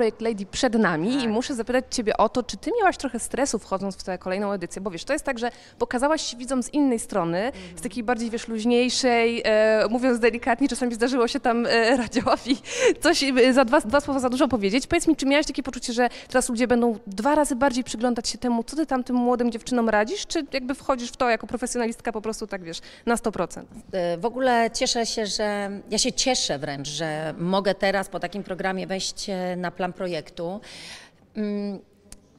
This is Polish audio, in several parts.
Projekt Lady przed nami i muszę zapytać Ciebie o to, czy Ty miałaś trochę stresu wchodząc w tę kolejną edycję, bo wiesz, to jest tak, że pokazałaś się widzom z innej strony, z takiej bardziej, wiesz, luźniejszej, mówiąc delikatnie, czasami zdarzyło się tam Radziowi coś za dwa słowa za dużo powiedzieć. Powiedz mi, czy miałaś takie poczucie, że teraz ludzie będą dwa razy bardziej przyglądać się temu, co Ty tam tym młodym dziewczynom radzisz, czy jakby wchodzisz w to jako profesjonalistka po prostu tak, wiesz, na 100%? W ogóle cieszę się, że ja się cieszę wręcz, że mogę teraz po takim programie wejść na plan projektu.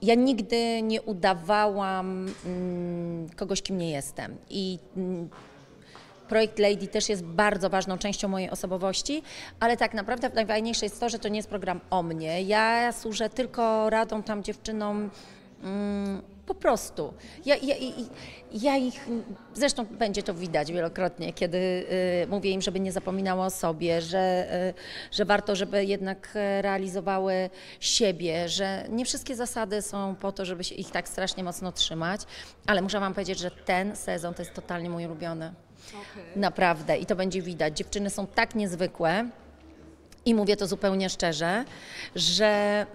Ja nigdy nie udawałam kogoś, kim nie jestem. I Projekt Lady też jest bardzo ważną częścią mojej osobowości, ale tak naprawdę najważniejsze jest to, że to nie jest program o mnie. Ja służę tylko radą tam dziewczynom po prostu. Ja ich, zresztą będzie to widać wielokrotnie, kiedy mówię im, żeby nie zapominały o sobie, że warto, żeby jednak realizowały siebie, że nie wszystkie zasady są po to, żeby się ich tak strasznie mocno trzymać, ale muszę Wam powiedzieć, że ten sezon to jest totalnie mój ulubiony. Okay. Naprawdę. I to będzie widać. Dziewczyny są tak niezwykłe i mówię to zupełnie szczerze, że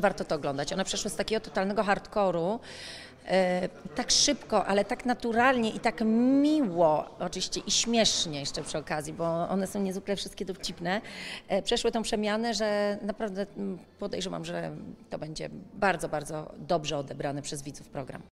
warto to oglądać. One przeszły z takiego totalnego hardkoru, tak szybko, ale tak naturalnie i tak miło, oczywiście i śmiesznie jeszcze przy okazji, bo one są niezwykle wszystkie dowcipne, przeszły tą przemianę, że naprawdę podejrzewam, że to będzie bardzo, bardzo dobrze odebrany przez widzów program.